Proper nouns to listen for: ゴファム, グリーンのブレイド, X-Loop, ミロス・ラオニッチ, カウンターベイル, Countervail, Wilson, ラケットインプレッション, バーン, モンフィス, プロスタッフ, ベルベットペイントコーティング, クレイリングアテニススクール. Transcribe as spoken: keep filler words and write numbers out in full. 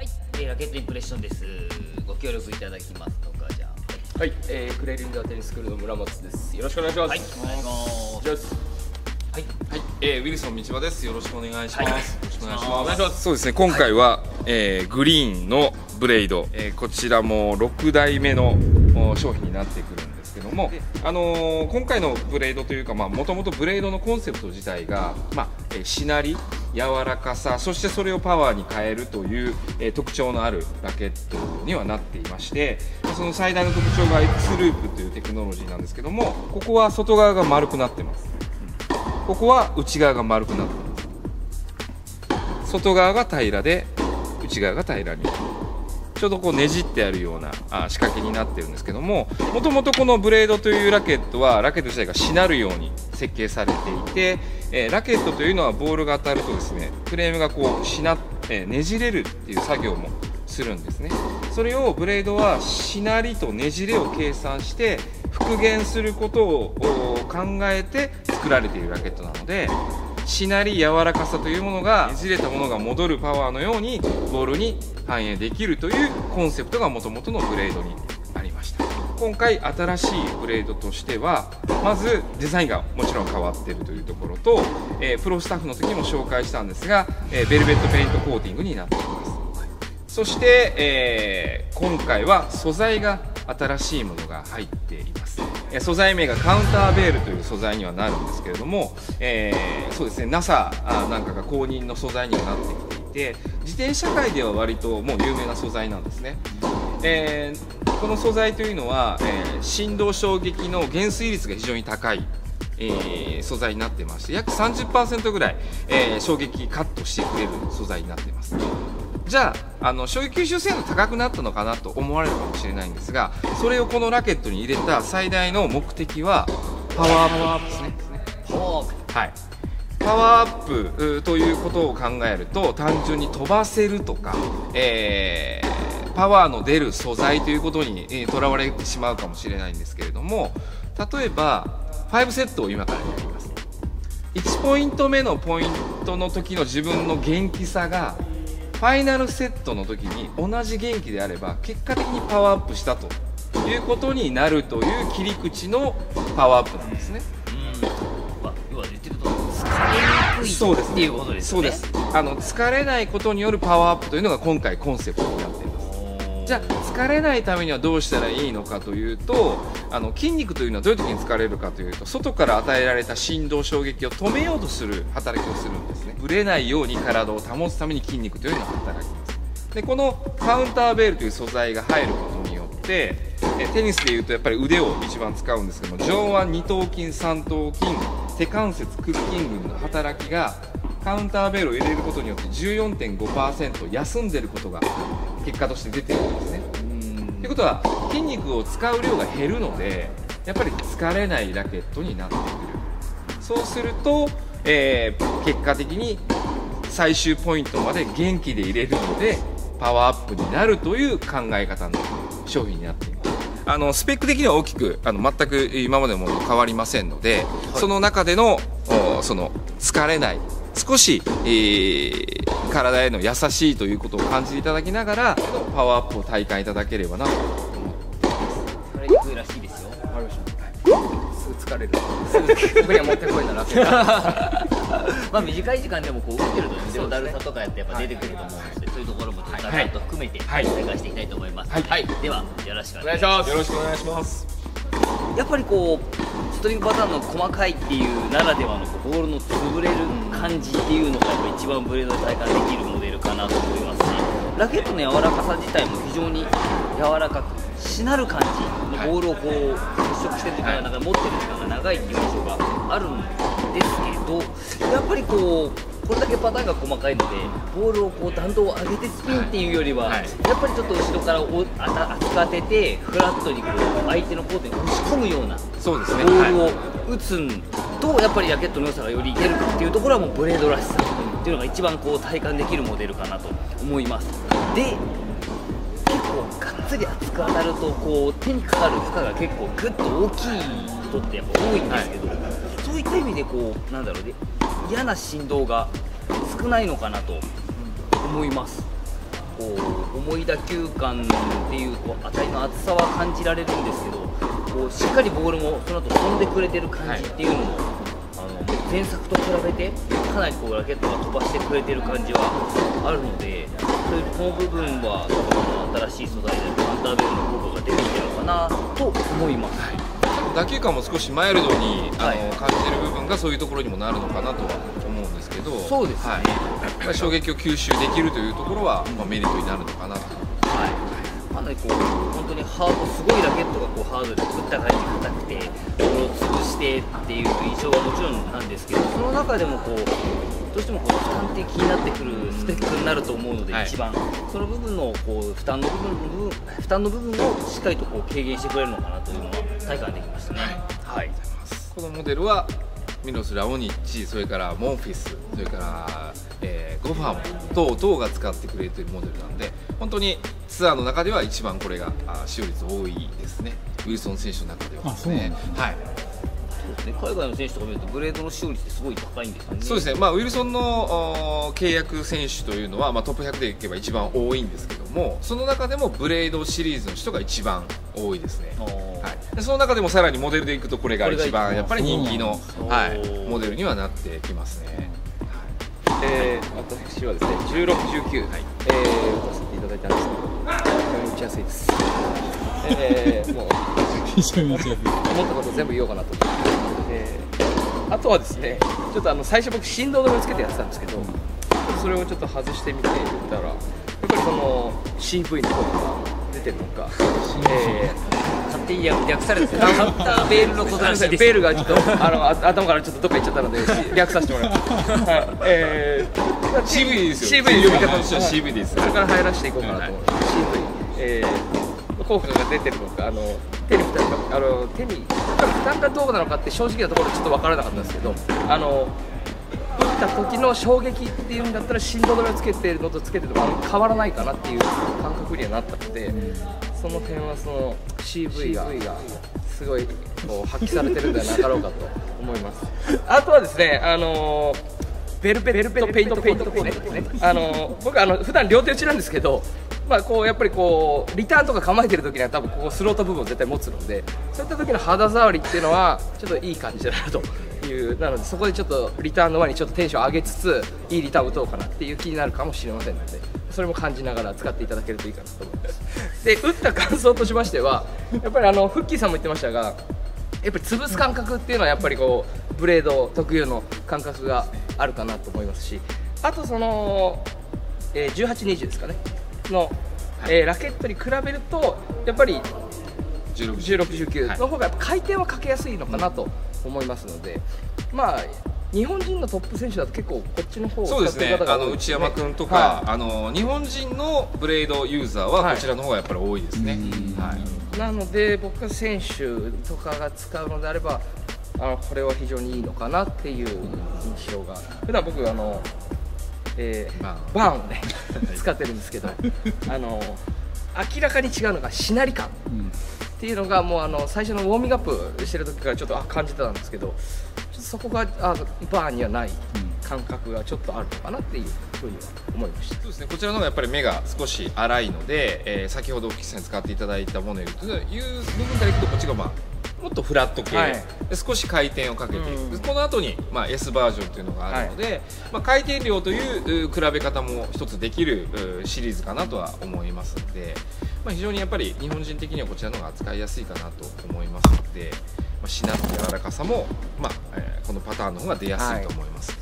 はい、えー、ラケットインプレッションです。ご協力いただきますとかじゃあ。はい、えー、クレイリングアテニススクールの村松です。よろしくお願いします。はい、お願いします。はい、はい、えー、ウィルソン道場です。よろしくお願いします。よろしくお願いします。そうですね、今回は、はい、えー、グリーンのブレイド、えー、こちらもろくだいめの商品になってくるんですけども、あのー、今回のブレイドというか、もともとブレイドのコンセプト自体が、まあえー、しなり、柔らかさ、そしてそれをパワーに変えるという、えー、特徴のあるラケットにはなっていまして、その最大の特徴が エックスループというテクノロジーなんですけども、ここは外側が丸くなってます、うん、ここは内側が丸くなってます。外側が平らで内側が平らにちょうどこうねじってあるような仕掛けになってるんですけども、もともとこのブレードというラケットはラケット自体がしなるように設計されていて、えー、ラケットというのはボールが当たるとですね、フレームがこうしな、えー、ねじれるっていう作業もするんですね。それをブレードはしなりとねじれを計算して復元することを考えて作られているラケットなので、しなり柔らかさというものがねじれたものが戻るパワーのようにボールに反映できるというコンセプトがもともとのブレードになりました。今回新しいブレードとしては、まずデザインがもちろん変わっているというところと、えー、プロスタッフの時にも紹介したんですが、えー、ベルベットペイントコーティングになっています。そして、えー、今回は素材が新しいものが入っています。素材名がカウンターベイルという素材にはなるんですけれども、えー、そうですね、ナサ なんかが公認の素材にはなってきていて、自転車界では割ともう有名な素材なんですね。えー、この素材というのは、えー、振動衝撃の減衰率が非常に高い、えー、素材になってまして、約 さんじゅっパーセント ぐらい、えー、衝撃カットしてくれる素材になってます。じゃあ、あの衝撃吸収性能高くなったのかなと思われるかもしれないんですが、それをこのラケットに入れた最大の目的はパワーアップですね。パワーアップ、はい、パワーアップということを考えると、単純に飛ばせるとか、えー、パワーの出る素材ということにとらわれてしまうかもしれないんですけれども、例えばごセットを今からやります。いちポイントめのポイントの時の自分の元気さがファイナルセットの時に同じ元気であれば、結果的にパワーアップしたということになるという切り口のパワーアップなんですね。うん、要は言ってると疲れにくいそうですね。っていうことですね。そうです。あの疲れないことによるパワーアップというのが今回コンセプトになっています。じゃあ疲れないためにはどうしたらいいのかというと、あの筋肉というのはどういう時に疲れるかというと、外から与えられた振動衝撃を止めようとする働きをするんですね。ぶれないように体を保つために筋肉というのは働きます。でこのカウンターベイルという素材が入ることによって、えテニスでいうとやっぱり腕を一番使うんですけども、上腕二頭筋三頭筋手関節屈筋群の働きがカウンターベイルを入れることによって じゅうよんてんごパーセント 休んでることが結果として出てるんですね。ということは筋肉を使う量が減るので、やっぱり疲れないラケットになってくる。そうすると、えー、結果的に最終ポイントまで元気で入れるのでパワーアップになるという考え方の商品になっています。あのスペック的には大きくあの全く今までのものと変わりませんので、はい、その中でのその疲れない、少し、えー、体への優しいということを感じていただきながらパワーアップを体感いただければなと思っています。疲れにくいらしいですよ。わかりました。はい、すぐ疲れる。僕にはもってこいなラケット。まあ短い時間でもこう打ってると腕のだるさとかやってやっぱ出てくると思うので、そういうところもちょっとダダッと含めて展開していきたいと思います。はい、はい、ではよろしくお願いします。よろしくお願いします。やっぱりこうストリングパターンの細かいっていうならではのボールの潰れる感じっていうのが一番ブレードで体感できるモデルかなと思いますし、ラケットの柔らかさ自体も非常に柔らかくしなる感じのボールをこう接触してる時間が持ってる時間が長いっていう印象があるんですけど、やっぱりこうこれだけパターンが細かいので、ボールをこう弾道を上げてスピンっていうよりは、はい、やっぱりちょっと後ろからおあた当ててフラットにこう相手のコートに押し込むようなそうですね、ボールを打つと、はい、やっぱりラケットの良さがより出るっていうところはもうブレードらしさっていうのが一番こう体感できるモデルかなと思います。で結構がっつり厚く当たるとこう手にかかる負荷が結構グッと大きい人ってやっぱ多いんですけど、はい、そういった意味でこうなんだろうね、嫌な振動が少ないのかなと思います。こう重い打球感っていう、こう当たりの厚さは感じられるんですけど、こうしっかりボールもその後飛んでくれてる感じっていうのも、はい、あの前作と比べてかなりこうラケットが飛ばしてくれてる感じはあるので、そういうこの部分は新しい素材でカウンターベルの効果が出てきてるのかなと思います、はい。打球感も少しマイルドにあの、はい、感じてる部分がそういうところにもなるのかなとは思うんですけど、そうですね、はい、衝撃を吸収できるというところは、まあ、メリットになるのかなと、はい、かなりこう本当にハード、すごいラケットがこうハードで作った感じが硬くて、ボールを潰してっていう印象はもちろんなんですけど、その中でもこうどうしてもこう負担的になってくるスペックになると思うので、はい、一番その部分のこう負担の部分、負担の部分をしっかりとこう軽減してくれるのかなというのは体感できましたね。はい、はい、このモデルはミロス・ラオニッチ、それからモンフィス、それから、えー、ゴファム等々が使ってくれているモデルなんで、本当にツアーの中では一番これが使用率多いですね、ウィルソン選手の中ではですね。海外の選手とか見るとブレードの使用率ってすごい高いんですよね。そうですね、まあ、ウィルソンの契約選手というのは、まあ、トップひゃくでいけば一番多いんですけども、その中でもブレードシリーズの人が一番多いですね、はい、でその中でもさらにモデルでいくとこれが一番やっぱり人気の、はい、モデルにはなってきますね。はい、えー、私はですねじゅうろく、じゅうきゅう打たせていただいたんですけど、非常に打ちやすいです。えー、もう思ったこと全部言おうかなと思って、えー、あとはですね、ちょっとあの最初僕振動止めをつけてやってたんですけど、それをちょっと外してみてみたら、やっぱりその シーブイ の方が出てるのか、えー、勝手に略されてカウンターベールのことなんですけど、ベールがちょっとあの頭からちょっとどっか行っちゃったので略させてもらいます。はい、えー、シーブイ ですよ。シーブイ 呼び方としては シーブイ です。それから入らせていこうかなと思って、はい、シーブイ、えー効果が出てるのか、あの手に負担が、あの手に負担がどうなのかって正直なところちょっと分からなかったんですけど、あの打った時の衝撃っていうんだったら振動止めをつけてるのとつけてるのと変わらないかなっていう感覚にはなったので、その点はその シーブイ がすごいこう発揮されてるんではなかろうかと思います。あとはですね、あのベルベルベルペイントペイントペイントね、あの僕あの普段両手打ちなんですけど。まあこうやっぱりこうリターンとか構えてる時には多分ここスロート部分を絶対持つので、そういった時の肌触りっていうのはちょっといい感じだなという、なのでそこでちょっとリターンの前にちょっとテンション上げつついいリターン打とうかなっていう気になるかもしれませんので、それも感じながら使っていただけるといいかなと思います。で打った感想としましては、やっぱりあのフッキーさんも言ってましたが、やっぱり潰す感覚っていうのはやっぱりこうブレード特有の感覚があるかなと思いますし、あとそのじゅうはち、にじゅうですかねの、えー、ラケットに比べるとやっぱりじゅうろく、じゅうきゅうの方がやっぱ回転はかけやすいのかなと思いますので、まあ日本人のトップ選手だと結構こっちの方を使ってる方が多いですね。そうですね、あの内山君とか、はい、あの日本人のブレードユーザーはこちらの方がやっぱり多いですね。なので僕は選手とかが使うのであれば、あのこれは非常にいいのかなっていう印象が、普段僕あのえー、バーンをね使ってるんですけど、あの明らかに違うのがしなり感っていうのが、もうあの最初のウォーミングアップしてる時からちょっとあ感じてたんですけど、ちょっとそこがあバーンにはない感覚がちょっとあるのかなっていうふうには思いました。そうですね、こちらの方がやっぱり目が少し粗いので、えー、先ほど岸さんに使っていただいたものよりという部分からいくと、こっちがまあもっとフラット系、はい、少し回転をかけていく、うん、この後にまあ S バージョンというのがあるので、はい、まあ、回転量という比べ方も一つできるシリーズかなとは思いますので、まあ、非常にやっぱり日本人的にはこちらの方が扱いやすいかなと思いますので、まあ、しなって柔らかさも、まあえー、このパターンの方が出やすいと思います。はい